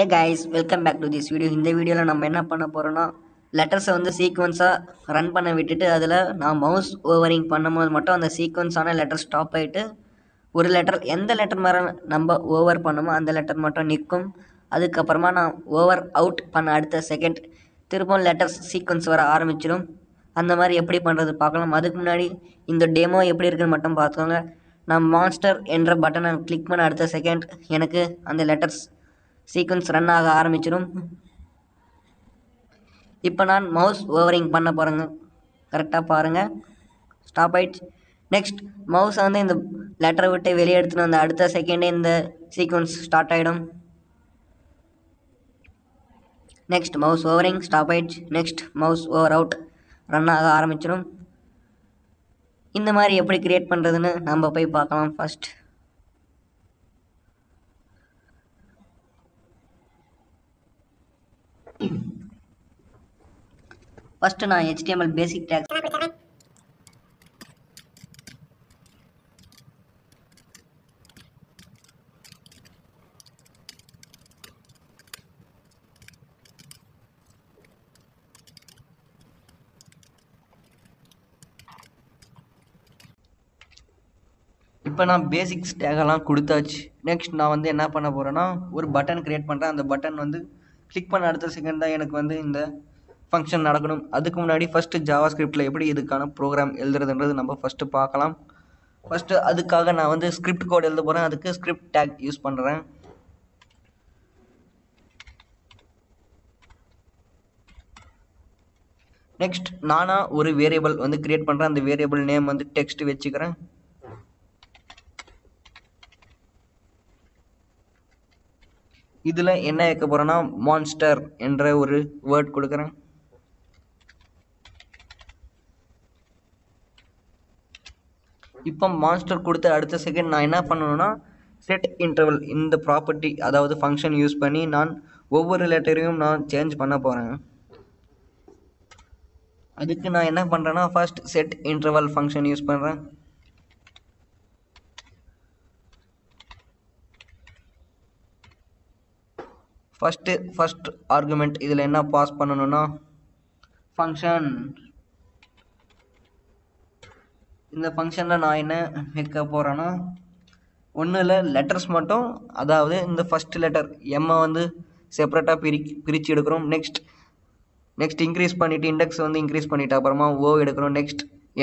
Hey guys, welcome back to this video. In this video, we will run letters on the sequence. Run the mouse overing the sequence on letter stop. One letter, end the letter number over and the letter nikum. That's over out the second. Third letters sequence or armichum. And the Maria pretty panda the Pakalam Madakunadi in the demo a pretty matam pathanga. Now monster enter button and click man at the second. Yanaka and the letters. Sequence run ஆக ஆரம்பிச்சிரும் இப்போ நான் mouse overing பண்ண போறேன் கரெக்ட்டா பாருங்க stop it next mouse வந்து இந்த letter விட்டு வெளிய எடுத்துன அந்த அடுத்த செகண்ட் இந்த sequence start ஆயிடும் next mouse overing stop it next mouse over out run ஆக ஆரம்பிச்சிரும் இந்த மாதிரி எப்படி கிரியேட் பண்றதுன்னு நாம போய் பார்க்கலாம் first First, na HTML basic tag. Now na basics tag alam kudutach. Next na vande enna panna porana or button create pandra and the button vande click on the second function. First, JavaScript program. First, the script code the script tag. Use Next, Nana or variable create the variable name and the text. இதுல என்ன ஏக்க போறேன்னா monster என்ற ஒரு word கொடுக்கிறேன் இப்போ monster கொடுத்த அடுத்த செகண்ட் நான் என்ன பண்ணனும்னா செட் இன்டர்வல் இந்த ப்ராப்பர்ட்டி அதாவது ஃபங்க்ஷன் யூஸ் பண்ணி நான் ஒவ்வொரு லெட்டரையும் நான் சேஞ்ச் பண்ண போறேன் அதுக்கு நான் என்ன பண்றேன்னா first set interval function use பண்றேன் First argument idhula enna pass pannanona function indha function la na enna hekka porana onnu la letters mattum adhavudhu indha first letter m vandu separate ah pirichi edukrom next increase pannittu index vandu increase pannita apparama o edukrom next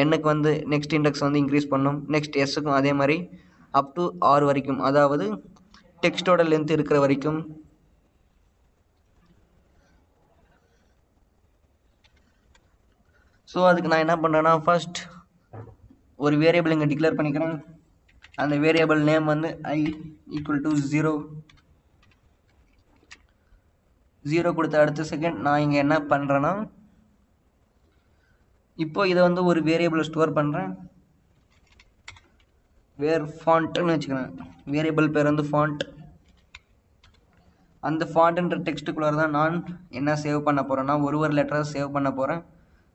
n ku vandu next index vandu increase pannum next s ku adhe mari up to r varaikum adhavudhu text oda length irukra varaikum So அதுக்கு நான் என்ன பண்றேன்னா first ஒரு variable இங்க declare பண்ணிக்கிறேன் அந்த variable name வந்து i equal to 0 0 கொடுத்த அடுத்த செகண்ட் நான் இங்க என்ன பண்றேன்னா இப்போ இத வந்து ஒரு variable ஸ்டோர் பண்றேன் where font னு வெச்சுக்கிறேன் variable பேர் வந்து font அந்த fontன்ற டெக்ஸ்ட் குள்ள தான் நான் என்ன சேவ் பண்ண போறேன்னா ஒரு லெட்டரை சேவ் பண்ண போறேன்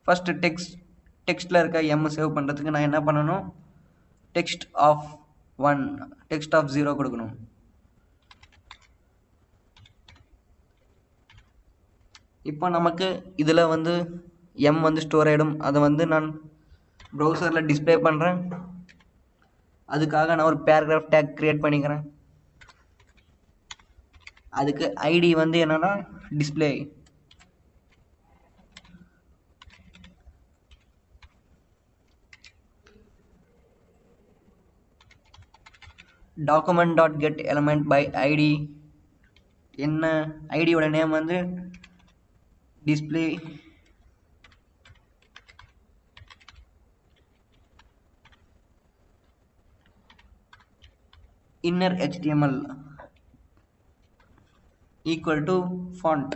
First text la iruka m save pandradhukku na enna pananum text of 1 text of 0 kodukanum ipo namakku idhila vandu m vandu store aidum adha vandu nan browser la display pandren adukaga na or paragraph tag create panikiren adukku id vandu enna na display document.get element by id என்ன id ஓட name வந்து display inner html equal to font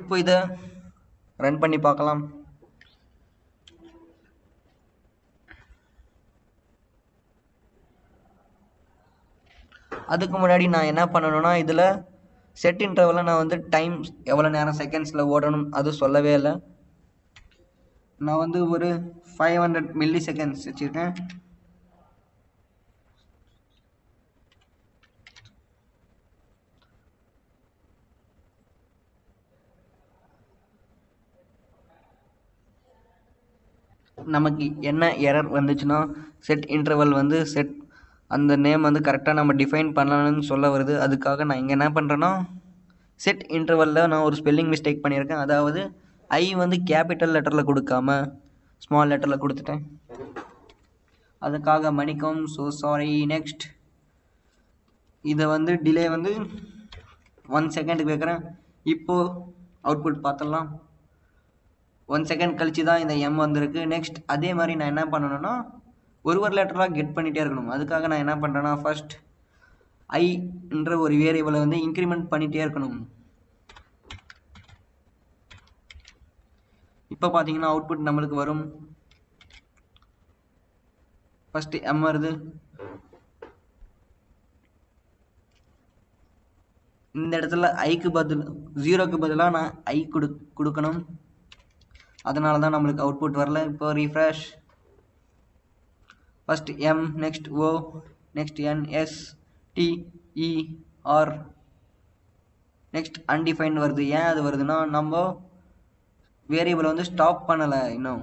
இப்போ இத run பண்ணி பார்க்கலாம் அதுக்கு முன்னாடி நான் என்ன பண்ணனும்னா இதுல செட் இன்டர்வல்ல நான் வந்து டைம் எவ்வளவு நேரம் செகண்ட்ஸ்ல ஓடணும் அது சொல்லவே இல்ல நான் வந்து ஒரு 500 மில்லி செகண்ட்ஸ் வெச்சிருக்கேன் நமக்கு என்ன எரர் வந்துச்சுன்னா செட் இன்டர்வல் வந்து செட் அந்த நேம் வந்து கரெக்டாக நம்ம டிஃபைன் பண்ணணும்னு சொல்ல வருது. அதுக்காக நான் இங்கே என்ன பண்ணுறேன்னா செட் இன்டர்வலில் நான் ஒரு ஸ்பெல்லிங் மிஸ்டேக் பண்ணியிருக்கேன். அதாவது ஐ வந்து கேபிட்டல் லெட்டரில் கொடுக்காமல் ஸ்மால் லெட்டரில் கொடுத்துட்டேன். அதுக்காக மணிக்கம், ஸோ சாரி. நெக்ஸ்ட் இதை வந்து டிலே வந்து 1 செகண்டுக்கு வைக்கிறேன். இப்போது அவுட்புட் பார்த்துடலாம். 1 செகண்ட் கழிச்சு தான் இந்த எம் வந்திருக்கு. நெக்ஸ்ட் அதே மாதிரி நான் என்ன பண்ணணும்னா ஒரு ஒரு லெட்டராக கெட் பண்ணிகிட்டே இருக்கணும். அதுக்காக நான் என்ன பண்ணுறேன்னா ஃபர்ஸ்ட் ஐன்ற ஒரு வேரியபிளை வந்து இன்க்ரிமெண்ட் பண்ணிகிட்டே இருக்கணும். இப்போ பார்த்தீங்கன்னா அவுட்புட் நம்மளுக்கு வரும். ஃபஸ்ட்டு எம் வருது. இந்த இடத்துல ஐக்கு பதில் 0க்கு பதிலாக நான் ஐ கொடுக்கணும். அதனால தான் நம்மளுக்கு அவுட்புட் வரல. இப்போ refresh. First M, next O, next N, S, T, E, R. Next undefined வருது. ஏன் அது வருதுன்னா நம்ம வேரியபிளை வந்து ஸ்டாப் பண்ணலை இன்னும்.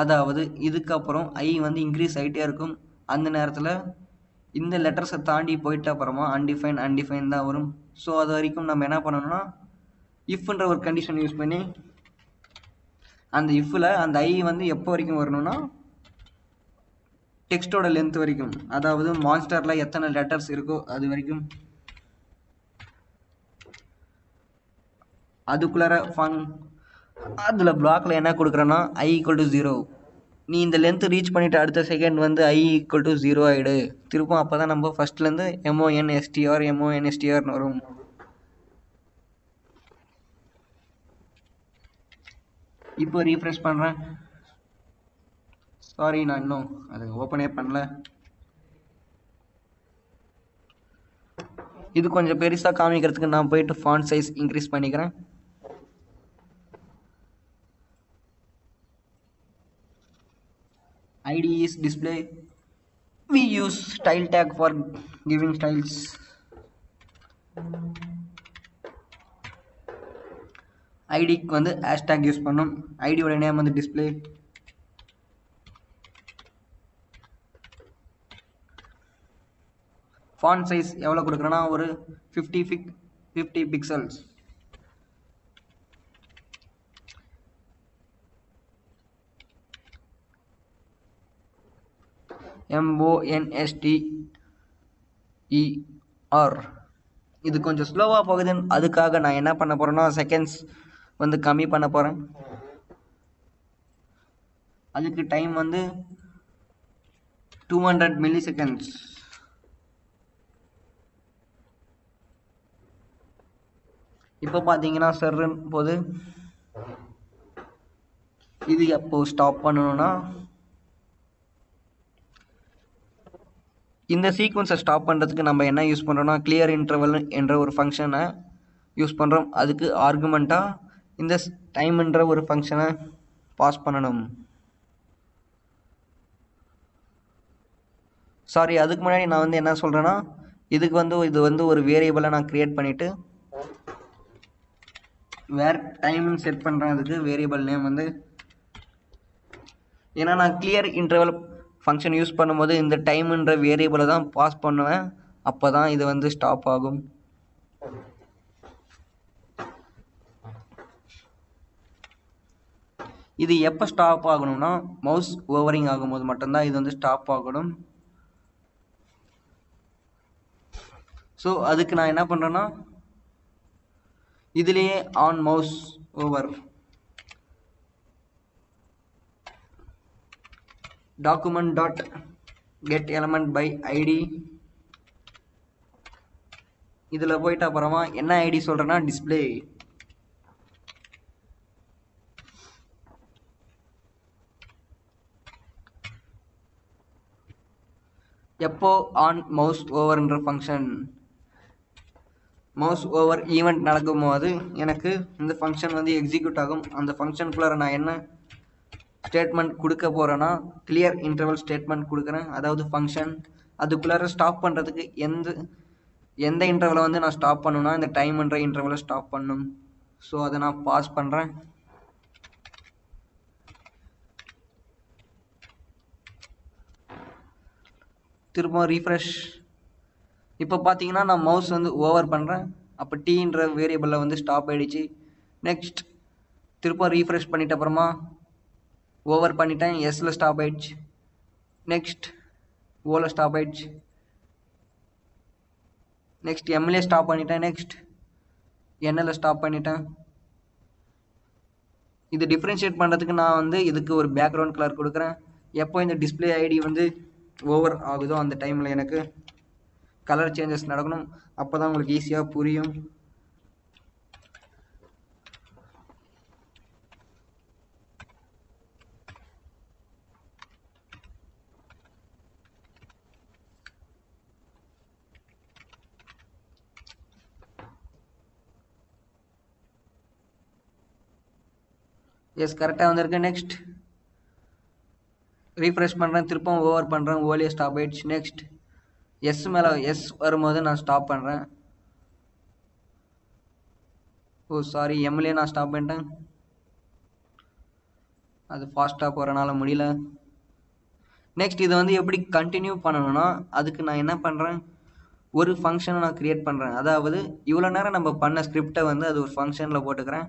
அதாவது இதுக்கப்புறம் ஐ வந்து இன்க்ரீஸ் ஆகிட்டே இருக்கும். அந்த நேரத்தில் இந்த லெட்டர்ஸை தாண்டி போயிட்ட அப்புறமா அன்டிஃபைன் அன்டிஃபைன் தான் வரும். ஸோ அது வரைக்கும் நம்ம என்ன பண்ணணும்னா இஃப்ன்ற ஒரு கண்டிஷன் யூஸ் பண்ணி அந்த இஃப்பில் அந்த ஐ வந்து எப்போ வரைக்கும் வரணும்னா டெக்ஸ்டோட லென்த் வரைக்கும், அதாவது மான்ஸ்டரில் எத்தனை லெட்டர்ஸ் இருக்கோ அது வரைக்கும். அதுக்குள்ளார ஃபங் அதில் பிளாக்ல என்ன கொடுக்குறேன்னா ஐ ஈக்குவல் டு 0. நீ இந்த லென்த்து ரீச் பண்ணிவிட்டு அடுத்த செகண்ட் வந்து ஐ ஈக்குவல் டு 0 ஆகிடு திருப்பும். அப்போ தான் நம்ம ஃபஸ்ட்லேருந்து எம்ஓஎன்எஸ்டிஆர் எம்ஓஎன்எஸ்டிஆர்னு வரும். இப்போ ரீஃப்ரெஷ் பண்ணுறேன். சாரி, நான் இன்னும் அது ஓப்பனே பண்ணல. இது கொஞ்சம் பெருசாக காமிக்கிறதுக்கு நான் போயிட்டு ஃபாண்ட் சைஸ் இன்க்ரீஸ் பண்ணிக்கிறேன். ID is display. We use style tag for giving styles. ஐடிக்கு வந்து ஹேஷ்டாக் யூஸ் பண்ணும். ஐடியோட நேம் வந்து டிஸ்பிளே. ஃபாண்ட் சைஸ் எவ்வளோ கொடுக்குறேன்னா ஒரு 50 பிக்சல்ஸ். MONSTER. இது கொஞ்சம் ஸ்லோவாக போகுதுன்னு அதுக்காக நான் என்ன பண்ண போகிறேன்னா செகண்ட்ஸ் வந்து கம்மி பண்ண போகிறேன். அதுக்கு டைம் வந்து 200 மில்லி செகண்ட்ஸ். இப்போ பார்த்தீங்கன்னா சர்றன் போது இது எப்போ ஸ்டாப் பண்ணணும்னா இந்த சீக்வன்ஸை ஸ்டாப் பண்ணுறதுக்கு நம்ம என்ன யூஸ் பண்ணுறோன்னா கிளியர் இன்டர்வல் என்ற ஒரு ஃபங்க்ஷனை யூஸ் பண்ணுறோம். அதுக்கு ஆர்குமெண்ட்டாக இந்த டைம்ன்ற ஒரு ஃபங்க்ஷனை பாஸ் பண்ணணும். சாரி, அதுக்கு முன்னாடி நான் வந்து என்ன சொல்கிறேன்னா இதுக்கு வந்து இது வந்து ஒரு வேரியபிளை நான் க்ரியேட் பண்ணிவிட்டு வேர் டைம்னு செட் பண்ணுறேன். அதுக்கு வேரியபிள் நேம் வந்து ஏன்னா நான் கிளியர் இன்டர்வல் ஃபங்க்ஷன் யூஸ் பண்ணும்போது இந்த டைம்ன்ற வேரியபிளை தான் பாஸ் பண்ணுவேன். அப்போ தான் இது வந்து ஸ்டாப் ஆகும். இது எப்போ ஸ்டாப் ஆகணும்னா மவுஸ் ஓவரிங் ஆகும்போது மட்டும்தான் இது வந்து ஸ்டாப் ஆகணும். ஸோ அதுக்கு நான் என்ன பண்ணுறேன்னா இதுலேயே on mouse over document dot get element by ID இதில் போயிட்டு அப்புறமா என்ன ஐடி சொல்கிறேன்னா டிஸ்பிளே. எப்போ ஆன் மவுஸ் ஓவர்ன்ற ஃபங்க்ஷன் மவுஸ் ஓவர் ஈவெண்ட் நடக்கும்போது எனக்கு இந்த ஃபங்க்ஷன் வந்து எக்ஸிக்யூட் ஆகும். அந்த ஃபங்க்ஷனுக்குள்ளார நான் என்ன ஸ்டேட்மெண்ட் கொடுக்க போகிறேன்னா கிளியர் இன்டர்வல் ஸ்டேட்மெண்ட் கொடுக்குறேன். அதாவது ஃபங்க்ஷன் அதுக்குள்ளார ஸ்டாப் பண்ணுறதுக்கு எந்த இன்டர்வலை வந்து நான் ஸ்டாப் பண்ணணும்னா இந்த டைம்ன்ற இன்டர்வலை ஸ்டாப் பண்ணணும். ஸோ அதை நான் பாஸ் பண்ணுறேன். திரும்ப refresh. இப்போ பார்த்தீங்கன்னா நான் mouse வந்து over பண்றேன். அப்ப t என்ற வேரியபிள்ல வந்து ஸ்டாப் ஆயிடுச்சு. நெக்ஸ்ட் திரும்ப refresh பண்ணிட்ட அப்புறமா over பண்ணிட்டேன். s ல ஸ்டாப் ஆயிடுச்சு. நெக்ஸ்ட் o ல ஸ்டாப் ஆயிடுச்சு. நெக்ஸ்ட் m ல ஸ்டாப் பண்ணிட்டேன். நெக்ஸ்ட் n ல ஸ்டாப் பண்ணிட்டேன். இது டிஃபரன்ஷியேட் பண்றதுக்கு நான் வந்து இதுக்கு ஒரு பேக்ரவுண்ட் கலர் கொடுக்கிறேன். எப்போ இந்த டிஸ்ப்ளே ஐடி வந்து ஓவர் ஆகுதோ அந்த டைம்ல எனக்கு கலர் சேஞ்சஸ் நடக்கணும். அப்பதான் உங்களுக்கு ஈஸியா புரியும். எஸ் கரெக்டாக வந்திருக்கேன். நெக்ஸ்ட் ரீஃப்ரெஷ் பண்ணுறேன். திருப்பம் ஓவர் பண்ணுறேன். ஓலியே ஸ்டாப் ஆயிடுச்சு. நெக்ஸ்ட் எஸ் மேலே எஸ் வரும்போது நான் ஸ்டாப் பண்ணுறேன். ஓ சாரி, எம்லேயே நான் ஸ்டாப் பண்ணிட்டேன். அது ஃபாஸ்ட்டாக போகிறனால முடியல. நெக்ஸ்ட் இதை வந்து எப்படி கண்டினியூ பண்ணணும்னா அதுக்கு நான் என்ன பண்ணுறேன், ஒரு ஃபங்க்ஷனை நான் க்ரியேட் பண்ணுறேன். அதாவது இவ்வளோ நேரம் நம்ம பண்ண ஸ்கிரிப்டை வந்து அது ஒரு ஃபங்க்ஷனில் போட்டுக்கிறேன்.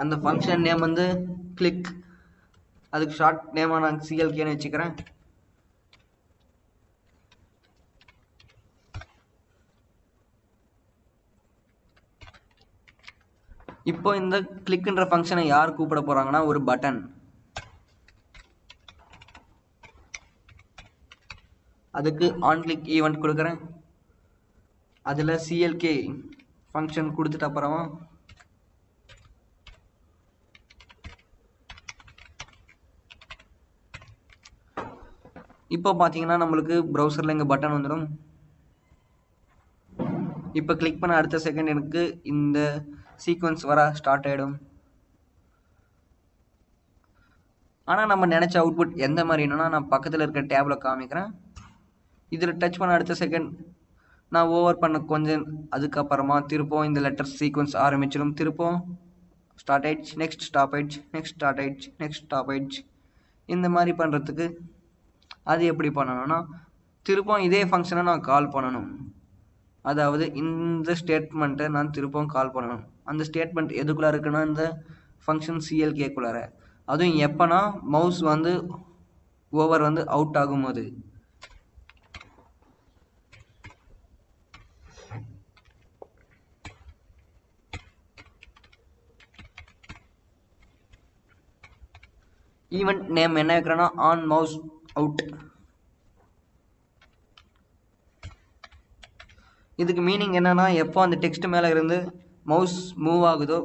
அந்த ஃபங்க்ஷன் நேம் வந்து கிளிக். அதுக்கு ஷார்ட் நேமாக நான் சிஎல்கேன்னு வச்சுக்கிறேன். இப்போ இந்த கிளிக்ன்ற ஃபங்க்ஷனை யார் கூப்பிட போகிறாங்கன்னா ஒரு பட்டன், அதுக்கு ஆன் கிளிக் ஈவெண்ட் கொடுக்குறேன். அதில் சிஎல்கே ஃபங்க்ஷன் கொடுத்துட்ட அப்புறமா இப்போ பார்த்தீங்கன்னா நம்மளுக்கு ப்ரௌசரில் இங்கே பட்டன் வந்துடும். இப்போ கிளிக் பண்ண அடுத்த செகண்ட் எனக்கு இந்த சீக்வன்ஸ் வர ஸ்டார்ட் ஆகிடும். ஆனால் நம்ம நினச்ச அவுட்புட் எந்த மாதிரி என்னன்னா நான் பக்கத்தில் இருக்கிற டேபில் காமிக்கிறேன். இதில் டச் பண்ண அடுத்த செகண்ட் நான் ஓவர் பண்ண கொஞ்சம் அதுக்கப்புறமா திருப்பவும் இந்த லெட்டர் சீக்வன்ஸ் ஆரம்பிச்சிடும். திருப்பவும் ஸ்டார்ட் ஆயிடுச்சு. நெக்ஸ்ட் ஸ்டாப் ஆயிடுச்சு. நெக்ஸ்ட் ஸ்டார்ட் ஆயிடுச்சு. நெக்ஸ்ட் ஸ்டாப் ஆயிடுச்சு. இந்த மாதிரி பண்ணுறதுக்கு அது எப்படி பண்ணணும்னா திருப்பம் இதே ஃபங்க்ஷனை நான் கால் பண்ணணும். அதாவது இந்த ஸ்டேட்மெண்ட்டை நான் திருப்பம் கால் பண்ணணும். அந்த ஸ்டேட்மெண்ட் எதுக்குள்ளே இருக்குன்னா இந்த ஃபங்க்ஷன் சிஎல்கேக்குள்ளார. அதுவும் எப்போனா மவுஸ் வந்து ஓவர் வந்து அவுட் ஆகும்போது. ஈவெண்ட் நேம் என்ன வைக்கிறேன்னா ஆன் மவுஸ் அவுட். இதுக்கு மீனிங் என்னன்னா எப்போ அந்த டெக்ஸ்ட் மேலே இருந்து மவுஸ் மூவ் ஆகுதோ,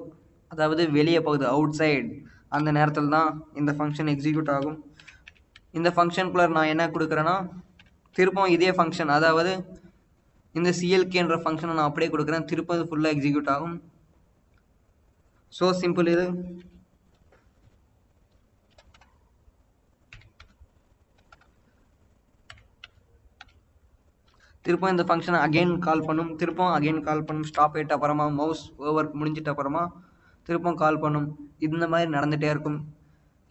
அதாவது வெளியே போகுது அவுட் சைடு, அந்த நேரத்தில் தான் இந்த ஃபங்க்ஷன் எக்ஸிக்யூட் ஆகும். இந்த ஃபங்க்ஷனுக்குள்ள நான் என்ன கொடுக்குறேன்னா திருப்பம் இதே ஃபங்க்ஷன், அதாவது இந்த சிஎல்கேன்ற ஃபங்க்ஷனை நான் அப்படியே கொடுக்குறேன். திருப்பம் இது ஃபுல்லாக எக்ஸிக்யூட் ஆகும். ஸோ சிம்பிள் இது. திருப்பம் இந்த ஃபங்க்ஷனை அகெயின் கால் பண்ணும். திருப்பம் அகெயின் கால் பண்ணும். ஸ்டாப் ஆகிட்ட அப்புறமா மவுஸ் ஓவர் முடிஞ்சிட்ட அப்புறமா திருப்பம் கால் பண்ணும். இந்த மாதிரி நடந்துகிட்டே இருக்கும்.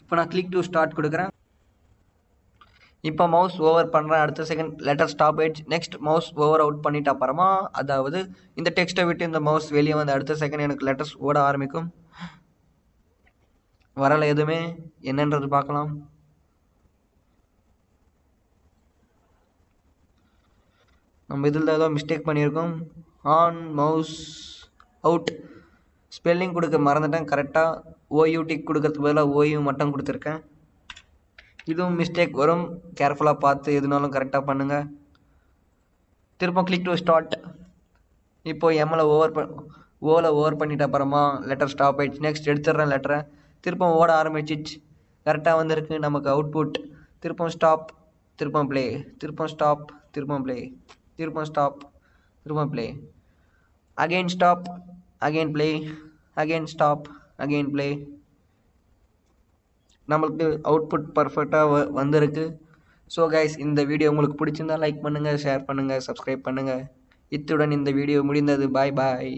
இப்போ நான் கிளிக் டு ஸ்டார்ட் கொடுக்குறேன். இப்போ மவுஸ் ஓவர் பண்ணுறேன். அடுத்த செகண்ட் லெட்டர் ஸ்டாப் ஆயிடுச்சு. நெக்ஸ்ட் மவுஸ் ஓவர் அவுட் பண்ணிட்ட அப்புறமா, அதாவது இந்த டெக்ஸ்ட்டை விட்டு இந்த மவுஸ் வெளியே வந்து அடுத்த செகண்ட் எனக்கு லெட்டர்ஸ் ஓட ஆரம்பிக்கும். வரலை எதுவுமே. என்னன்றது பார்க்கலாம். நம்ம இதில் தான் ஏதோ மிஸ்டேக் பண்ணியிருக்கோம். ஆன் மவுஸ் அவுட் ஸ்பெல்லிங் கொடுக்க மறந்துட்டேன். கரெக்டாக ஓயூடி கொடுக்கறதுக்கு பதிலாக ஓயூ மட்டும் கொடுத்துருக்கேன். இதுவும் மிஸ்டேக் வரும். கேர்ஃபுல்லாக பார்த்து எதுனாலும் கரெக்டாக பண்ணுங்கள். திரும்ப கிளிக் டு ஸ்டார்ட். இப்போ எம்மில் ஓவர் பண்ணிட்ட அப்புறமா லெட்டர் ஸ்டாப் ஆயிடுச்சு. நெக்ஸ்ட் எடுத்துடுறேன் லெட்டரை. திரும்ப ஓட ஆரம்பிச்சிச்சு. கரெக்டாக வந்திருக்கு நமக்கு அவுட்புட். திருப்பம் ஸ்டாப். திருப்பம் ப்ளே. திருப்பம் ஸ்டாப். திருப்பம் ப்ளே. திருப்பம் ஸ்டாப். திருப்பம் play. Again stop. Again play. Again stop. Again play. நம்மளுக்கு அவுட்புட் பர்ஃபெக்டாக வந்திருக்கு. ஸோ கைஸ், இந்த வீடியோ உங்களுக்கு பிடிச்சிருந்தா லைக் பண்ணுங்கள், ஷேர் பண்ணுங்கள், சப்ஸ்கிரைப் பண்ணுங்கள். இத்துடன் இந்த வீடியோ முடிந்தது. பாய் பாய்.